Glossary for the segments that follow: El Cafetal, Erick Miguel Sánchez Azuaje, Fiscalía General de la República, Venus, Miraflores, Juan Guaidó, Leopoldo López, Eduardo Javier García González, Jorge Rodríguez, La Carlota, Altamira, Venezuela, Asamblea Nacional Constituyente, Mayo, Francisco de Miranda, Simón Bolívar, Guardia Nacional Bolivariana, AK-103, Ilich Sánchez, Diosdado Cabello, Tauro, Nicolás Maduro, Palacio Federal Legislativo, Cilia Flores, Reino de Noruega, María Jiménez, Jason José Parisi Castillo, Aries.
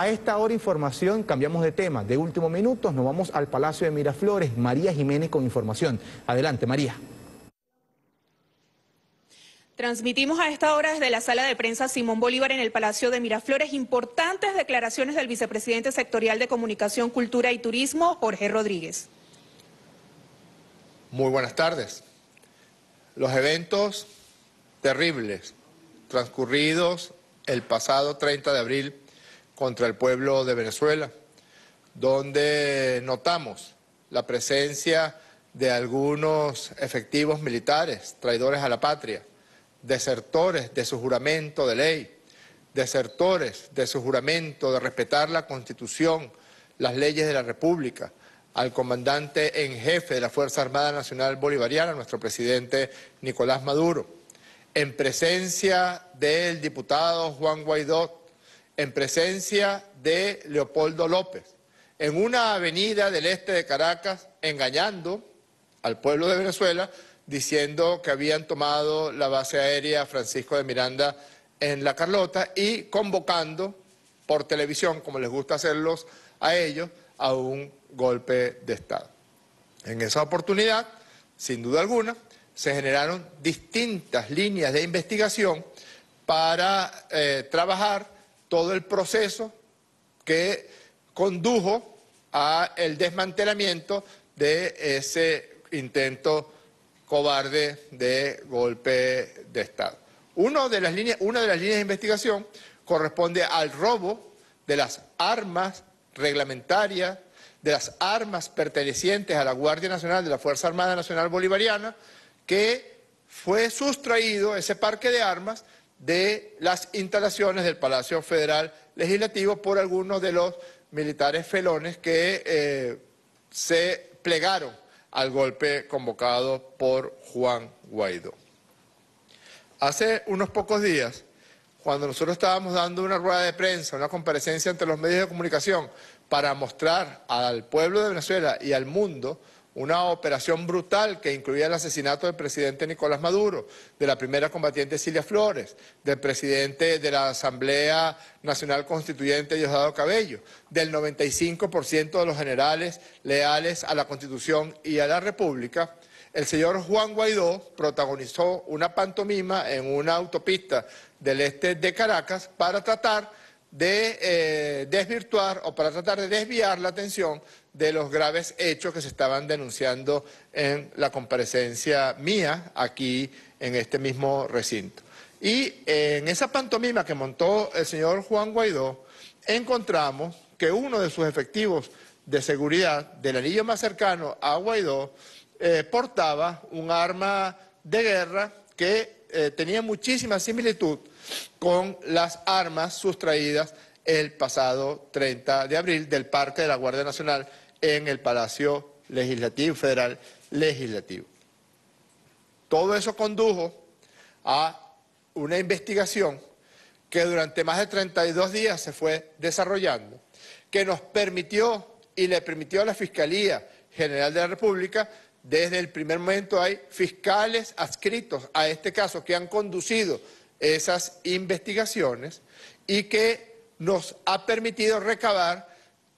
A esta hora información, cambiamos de tema. De último minuto nos vamos al Palacio de Miraflores. María Jiménez con información. Adelante, María. Transmitimos a esta hora desde la sala de prensa Simón Bolívar en el Palacio de Miraflores importantes declaraciones del vicepresidente sectorial de Comunicación, Cultura y Turismo, Jorge Rodríguez. Muy buenas tardes. Los eventos terribles transcurridos el pasado 30 de abril contra el pueblo de Venezuela, donde notamos la presencia de algunos efectivos militares, traidores a la patria, desertores de su juramento de ley, desertores de su juramento de respetar la Constitución, las leyes de la República, al comandante en jefe de la Fuerza Armada Nacional Bolivariana, nuestro presidente Nicolás Maduro, en presencia del diputado Juan Guaidó, en presencia de Leopoldo López, en una avenida del este de Caracas, engañando al pueblo de Venezuela, diciendo que habían tomado la base aérea Francisco de Miranda en La Carlota y convocando por televisión, como les gusta hacerlos a ellos, a un golpe de Estado. En esa oportunidad, sin duda alguna, se generaron distintas líneas de investigación para trabajar todo el proceso que condujo al desmantelamiento de ese intento cobarde de golpe de Estado. Una de las líneas de investigación corresponde al robo de las armas reglamentarias, de las armas pertenecientes a la Guardia Nacional, de la Fuerza Armada Nacional Bolivariana, que fue sustraído ese parque de armas de las instalaciones del Palacio Federal Legislativo por algunos de los militares felones que se plegaron al golpe convocado por Juan Guaidó. Hace unos pocos días, cuando nosotros estábamos dando una rueda de prensa, una comparecencia ante los medios de comunicación para mostrar al pueblo de Venezuela y al mundo una operación brutal que incluía el asesinato del presidente Nicolás Maduro, de la primera combatiente Cilia Flores, del presidente de la Asamblea Nacional Constituyente Diosdado Cabello, del 95% de los generales leales a la Constitución y a la República, el señor Juan Guaidó protagonizó una pantomima en una autopista del este de Caracas para tratar de desvirtuar o para tratar de desviar la atención de los graves hechos que se estaban denunciando en la comparecencia mía aquí en este mismo recinto. Y en esa pantomima que montó el señor Juan Guaidó, encontramos que uno de sus efectivos de seguridad del anillo más cercano a Guaidó portaba un arma de guerra que tenía muchísima similitud con las armas sustraídas el pasado 30 de abril del Parque de la Guardia Nacional en el Palacio Federal Legislativo. Todo eso condujo a una investigación que durante más de 32 días se fue desarrollando, que nos permitió y le permitió a la Fiscalía General de la República. Desde el primer momento hay fiscales adscritos a este caso que han conducido esas investigaciones y que nos ha permitido recabar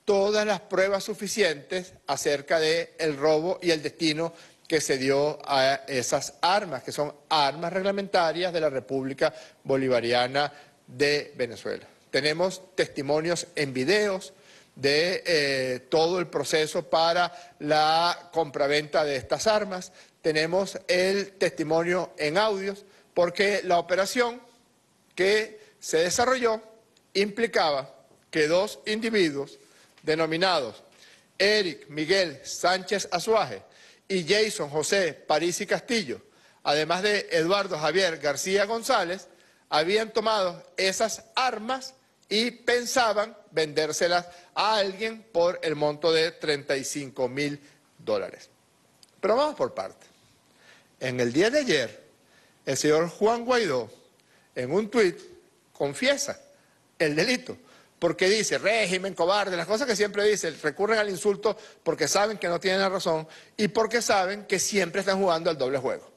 todas las pruebas suficientes acerca del robo y el destino que se dio a esas armas, que son armas reglamentarias de la República Bolivariana de Venezuela. Tenemos testimonios en videos de todo el proceso para la compraventa de estas armas. Tenemos el testimonio en audios, porque la operación que se desarrolló implicaba que dos individuos denominados Erick Miguel Sánchez Azuaje y Jason José Parisi Castillo, además de Eduardo Javier García González, habían tomado esas armas y pensaban vendérselas a alguien por el monto de $35.000. Pero vamos por partes. En el día de ayer, el señor Juan Guaidó, en un tuit, confiesa el delito, porque dice régimen cobarde, las cosas que siempre dice, recurren al insulto porque saben que no tienen la razón y porque saben que siempre están jugando al doble juego.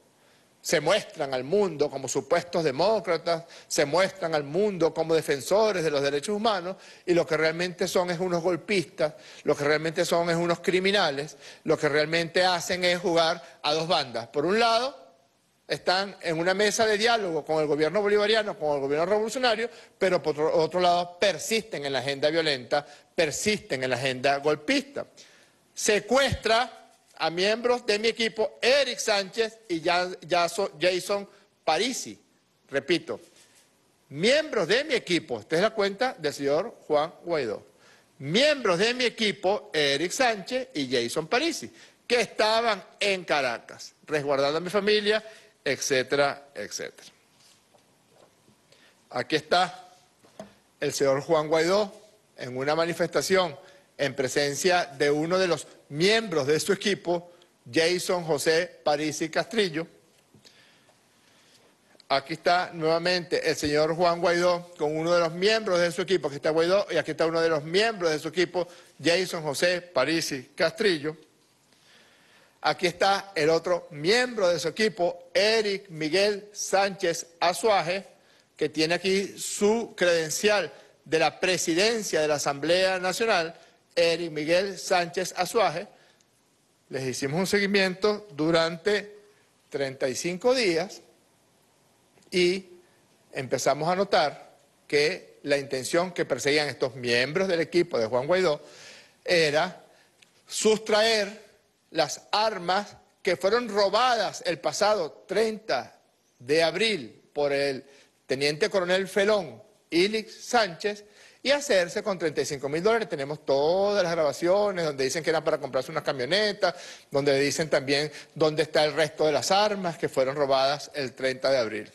se muestran al mundo como supuestos demócratas, se muestran al mundo como defensores de los derechos humanos, y lo que realmente son es unos golpistas, lo que realmente son es unos criminales, lo que realmente hacen es jugar a dos bandas. Por un lado, están en una mesa de diálogo con el gobierno bolivariano, con el gobierno revolucionario, pero por otro lado persisten en la agenda violenta, persisten en la agenda golpista. Secuestra a miembros de mi equipo, Erick Sánchez y Jason Parisi. Repito, miembros de mi equipo, esta es la cuenta del señor Juan Guaidó. Miembros de mi equipo, Erick Sánchez y Jason Parisi, que estaban en Caracas, resguardando a mi familia, etcétera, etcétera. Aquí está el señor Juan Guaidó en una manifestación en presencia de uno de los miembros de su equipo, Jason José Parisi Castillo. Aquí está nuevamente el señor Juan Guaidó con uno de los miembros de su equipo. Aquí está Guaidó y aquí está uno de los miembros de su equipo, Jason José Parisi Castillo. Aquí está el otro miembro de su equipo, Erick Miguel Sánchez Azuaje, que tiene aquí su credencial de la presidencia de la Asamblea Nacional. Erick Miguel Sánchez Azuaje, les hicimos un seguimiento durante 35 días y empezamos a notar que la intención que perseguían estos miembros del equipo de Juan Guaidó era sustraer las armas que fueron robadas el pasado 30 de abril por el teniente coronel felón Ilich Sánchez, y hacerse con $35.000. Tenemos todas las grabaciones donde dicen que eran para comprarse unas camionetas, donde dicen también dónde está el resto de las armas que fueron robadas el 30 de abril.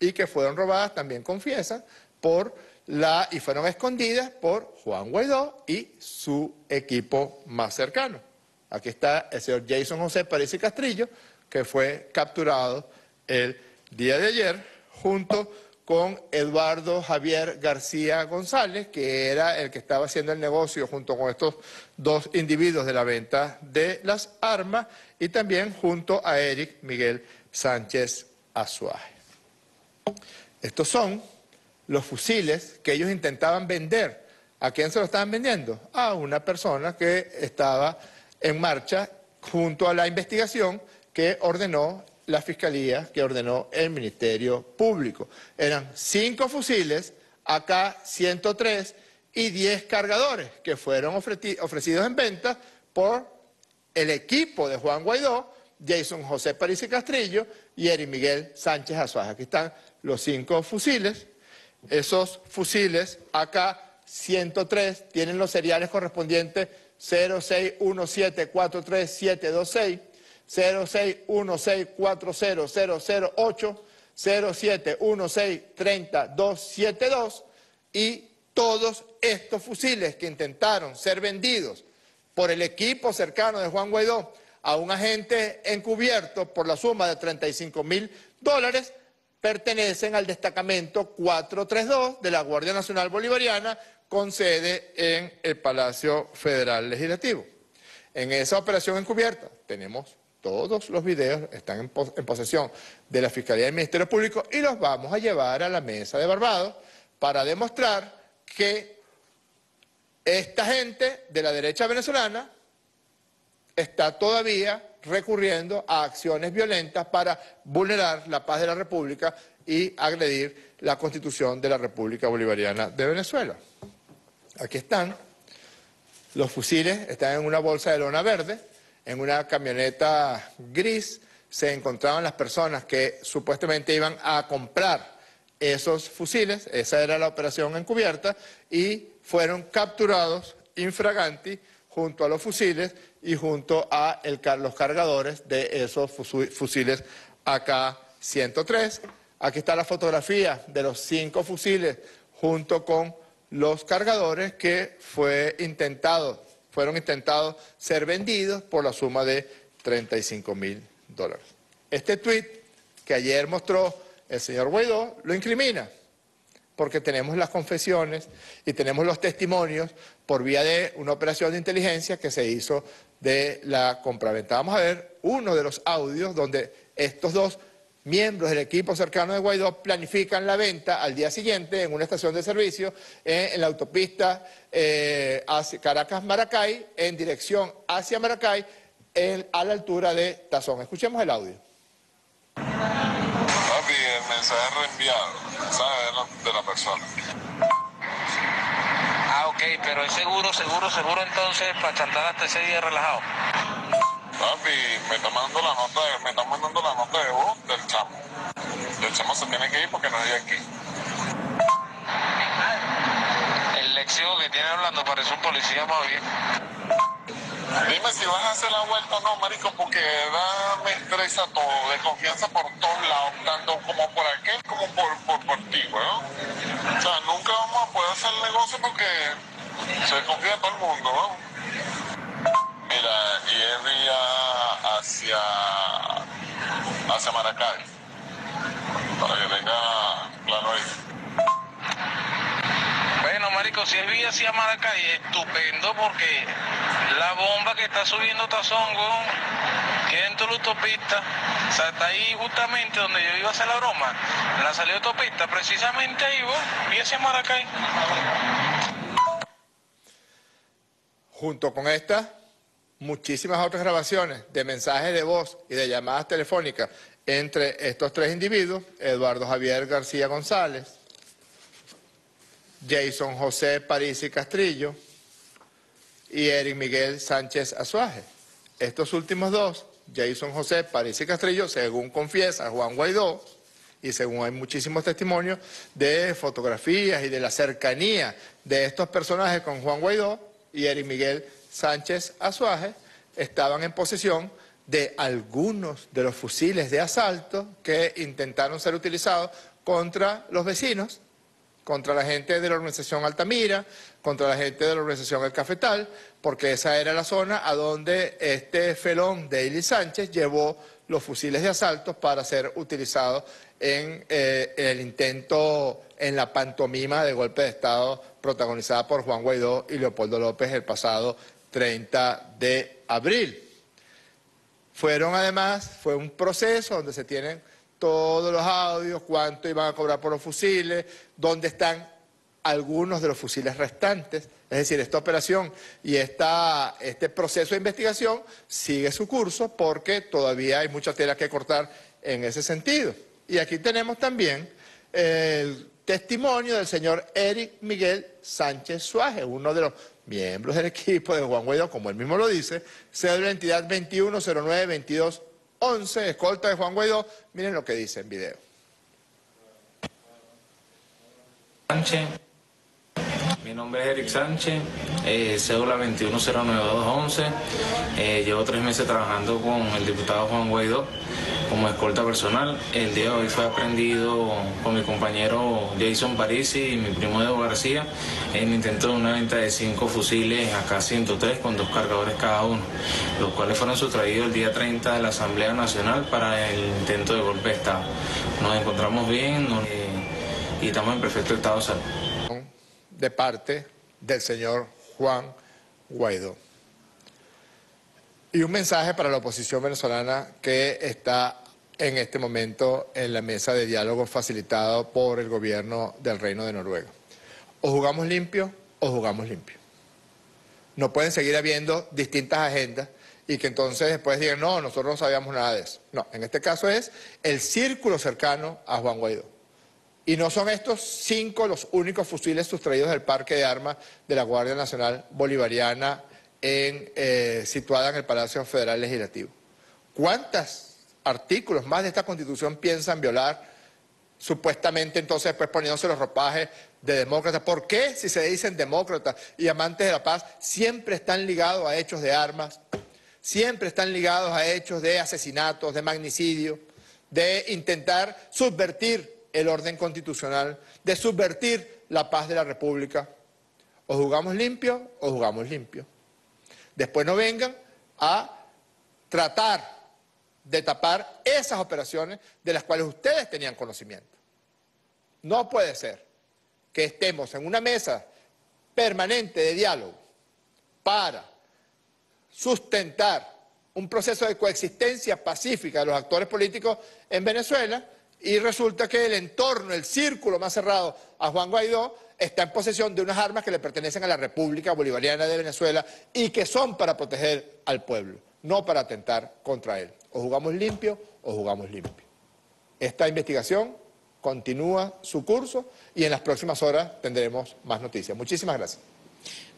Y que fueron robadas, también confiesan, y fueron escondidas por Juan Guaidó y su equipo más cercano. Aquí está el señor Jason José Parisi Castillo, que fue capturado el día de ayer junto con Eduardo Javier García González, que era el que estaba haciendo el negocio junto con estos dos individuos de la venta de las armas, y también junto a Erick Miguel Sánchez Azuaje. Estos son los fusiles que ellos intentaban vender. ¿A quién se lo estaban vendiendo? A una persona que estaba en marcha junto a la investigación que ordenó la Fiscalía, que ordenó el Ministerio Público. Eran 5 fusiles AK-103 y 10 cargadores que fueron ofrecidos en venta por el equipo de Juan Guaidó, Jason José Parisi Castillo y Erick Miguel Sánchez Azuaje. Aquí están los 5 fusiles. Esos fusiles AK-103 tienen los seriales correspondientes 061743726, 061640008, 071630272, y todos estos fusiles que intentaron ser vendidos por el equipo cercano de Juan Guaidó a un agente encubierto por la suma de $35.000 pertenecen al destacamento 432 de la Guardia Nacional Bolivariana con sede en el Palacio Federal Legislativo. En esa operación encubierta tenemos todos los videos, están en posesión de la Fiscalía del Ministerio Público, y los vamos a llevar a la mesa de Barbados para demostrar que esta gente de la derecha venezolana está todavía recurriendo a acciones violentas para vulnerar la paz de la República y agredir la Constitución de la República Bolivariana de Venezuela. Aquí están. Los fusiles están en una bolsa de lona verde, en una camioneta gris. Se encontraban las personas que supuestamente iban a comprar esos fusiles. Esa era la operación encubierta, y fueron capturados infraganti junto a los fusiles y junto a los cargadores de esos fusiles AK-103. Aquí está la fotografía de los 5 fusiles junto con los cargadores que fueron intentados ser vendidos por la suma de $35.000. Este tuit que ayer mostró el señor Guaidó lo incrimina, porque tenemos las confesiones y tenemos los testimonios por vía de una operación de inteligencia que se hizo de la compraventa. Vamos a ver uno de los audios donde estos dos miembros del equipo cercano de Guaidó planifican la venta al día siguiente en una estación de servicio en la autopista Caracas-Maracay, en dirección hacia Maracay, a la altura de Tazón. Escuchemos el audio. Papi, el mensaje reenviado, ¿sabes? De la persona. Ah, ok, pero es seguro entonces para chantar hasta ese día relajado. Papi, me está mandando la nota de voz del chamo. El chamo se tiene que ir porque no hay aquí. El léxico que tiene hablando parece un policía más bien. Dime si vas a hacer la vuelta o no, marico, porque me estresa todo, de confianza por todos lados, tanto como por aquel como por ti, ¿no? O sea, nunca vamos a poder hacer el negocio porque se desconfía todo el mundo, ¿no? Mira, y es día hacia Maracay, para que tenga claro ahí. Bueno, marico, si es vía hacia Maracay, estupendo, porque la bomba que está subiendo Tazón, weón, queda dentro de la autopista. O sea, está ahí justamente donde yo iba a hacer la broma, en la salida de autopista, precisamente ahí, weón, vía hacia Maracay. Junto con esta, muchísimas otras grabaciones de mensajes de voz y de llamadas telefónicas entre estos tres individuos, Eduardo Javier García González, Jason José Parisi Castillo y Erick Miguel Sánchez Azuaje. Estos últimos dos, Jason José Parisi Castillo, según confiesa Juan Guaidó, y según hay muchísimos testimonios de fotografías y de la cercanía de estos personajes con Juan Guaidó y Erick Miguel Sánchez Azuaje, estaban en posesión de algunos de los fusiles de asalto que intentaron ser utilizados contra los vecinos, contra la gente de la organización Altamira, contra la gente de la organización El Cafetal, porque esa era la zona a donde este felón de Ilich Sánchez llevó los fusiles de asalto para ser utilizados en el intento, en la pantomima de golpe de Estado protagonizada por Juan Guaidó y Leopoldo López el pasado 30 de abril. Fue un proceso donde se tienen todos los audios, cuánto iban a cobrar por los fusiles, dónde están algunos de los fusiles restantes. Es decir, esta operación y este proceso de investigación sigue su curso porque todavía hay mucha tela que cortar en ese sentido. Y aquí tenemos también el testimonio del señor Erick Miguel Sánchez Azuaje, uno de los miembros del equipo de Juan Guaidó, como él mismo lo dice, cédula entidad 21092211, escolta de Juan Guaidó. Miren lo que dice en video. Sánchez. Mi nombre es Erick Sánchez, cédula 21092211. Llevo 3 meses trabajando con el diputado Juan Guaidó como escolta personal. El día de hoy fue aprendido con mi compañero Jason Parisi y mi primo Eduardo García en intento de una venta de 5 fusiles AK-103 con 2 cargadores cada uno, los cuales fueron sustraídos el día 30 de la Asamblea Nacional para el intento de golpe de Estado. Nos encontramos bien y estamos en perfecto estado de salud. De parte del señor Juan Guaidó. Y un mensaje para la oposición venezolana que está en este momento en la mesa de diálogo facilitado por el gobierno del Reino de Noruega. O jugamos limpio o jugamos limpio. No pueden seguir habiendo distintas agendas y que entonces después digan, no, nosotros no sabíamos nada de eso. No, en este caso es el círculo cercano a Juan Guaidó. Y no son estos 5 los únicos fusiles sustraídos del parque de armas de la Guardia Nacional Bolivariana situada en el Palacio Federal Legislativo. ¿Cuántos artículos más de esta Constitución piensan violar, supuestamente entonces pues poniéndose los ropajes de demócratas? ¿Por qué, si se dicen demócratas y amantes de la paz, siempre están ligados a hechos de armas, siempre están ligados a hechos de asesinatos, de magnicidio, de intentar subvertir el orden constitucional, de subvertir la paz de la República? O jugamos limpio o jugamos limpio. Después no vengan a tratar de tapar esas operaciones de las cuales ustedes tenían conocimiento. No puede ser que estemos en una mesa permanente de diálogo para sustentar un proceso de coexistencia pacífica de los actores políticos en Venezuela, y resulta que el entorno, el círculo más cerrado a Juan Guaidó, está en posesión de unas armas que le pertenecen a la República Bolivariana de Venezuela y que son para proteger al pueblo, no para atentar contra él. O jugamos limpio o jugamos limpio. Esta investigación continúa su curso y en las próximas horas tendremos más noticias. Muchísimas gracias.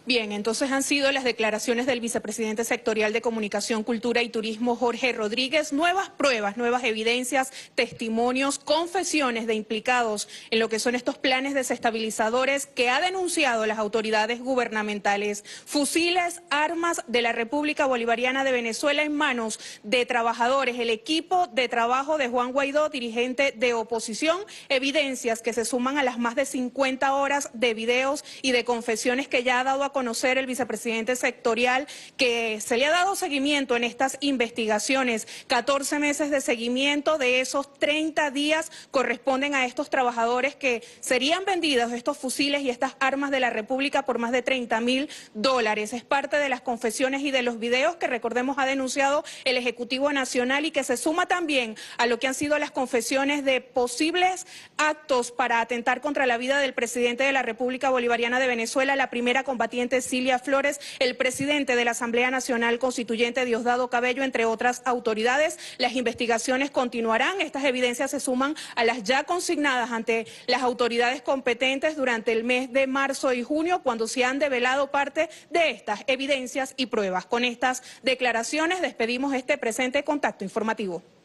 Bien, entonces han sido las declaraciones del vicepresidente sectorial de Comunicación, Cultura y Turismo, Jorge Rodríguez. Nuevas pruebas, nuevas evidencias, testimonios, confesiones de implicados en lo que son estos planes desestabilizadores que ha denunciado las autoridades gubernamentales. Fusiles, armas de la República Bolivariana de Venezuela en manos de trabajadores. El equipo de trabajo de Juan Guaidó, dirigente de oposición. Evidencias que se suman a las más de 50 horas de videos y de confesiones que ya ha dado a conocer el vicepresidente sectorial, que se le ha dado seguimiento en estas investigaciones. 14 meses de seguimiento, de esos 30 días corresponden a estos trabajadores que serían vendidos, estos fusiles y estas armas de la República, por más de $30.000. Es parte de las confesiones y de los videos que, recordemos, ha denunciado el Ejecutivo Nacional y que se suma también a lo que han sido las confesiones de posibles actos para atentar contra la vida del presidente de la República Bolivariana de Venezuela, la primera combatiente Cilia Flores, el presidente de la Asamblea Nacional Constituyente, Diosdado Cabello, entre otras autoridades. Las investigaciones continuarán. Estas evidencias se suman a las ya consignadas ante las autoridades competentes durante el mes de marzo y junio, cuando se han develado parte de estas evidencias y pruebas. Con estas declaraciones despedimos este presente contacto informativo.